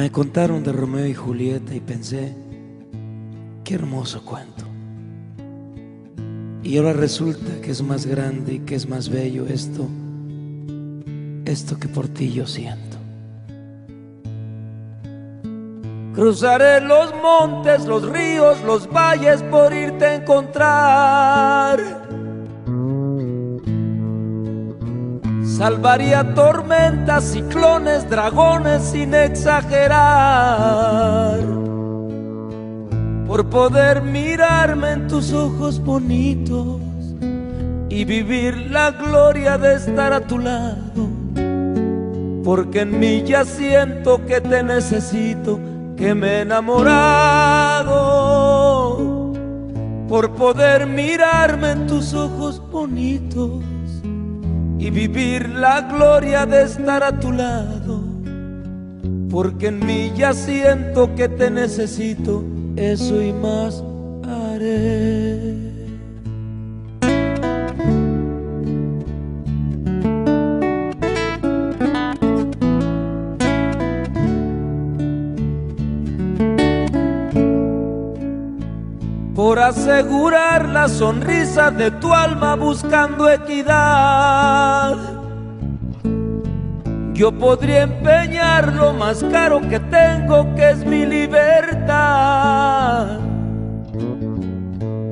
Me contaron de Romeo y Julieta y pensé, qué hermoso cuento. Y ahora resulta que es más grande y que es más bello esto que por ti yo siento. Cruzaré los montes, los ríos, los valles por irte a encontrar. Salvaría tormentas, ciclones, dragones sin exagerar, por poder mirarme en tus ojos bonitos y vivir la gloria de estar a tu lado. Porque en mí ya siento que te necesito, que me he enamorado, por poder mirarme en tus ojos bonitos y vivir la gloria de estar a tu lado. Porque en mí ya siento que te necesito, eso y más haré. Por asegurar la sonrisa de tu alma buscando equidad, yo podría empeñar lo más caro que tengo, que es mi libertad.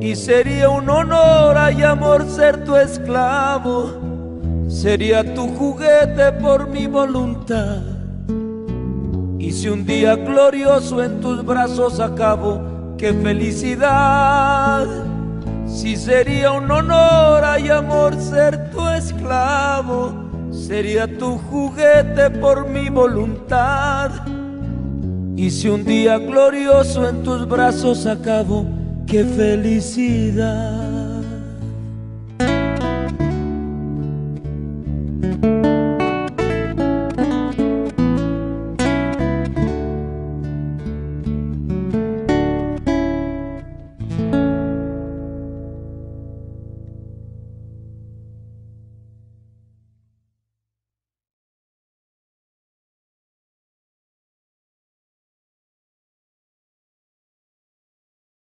Y sería un honor y amor ser tu esclavo, sería tu juguete por mi voluntad. Y si un día glorioso en tus brazos acabo, ¡qué felicidad! Si sería un honor y amor ser tu esclavo, sería tu juguete por mi voluntad. Y si un día glorioso en tus brazos acabo, ¡qué felicidad!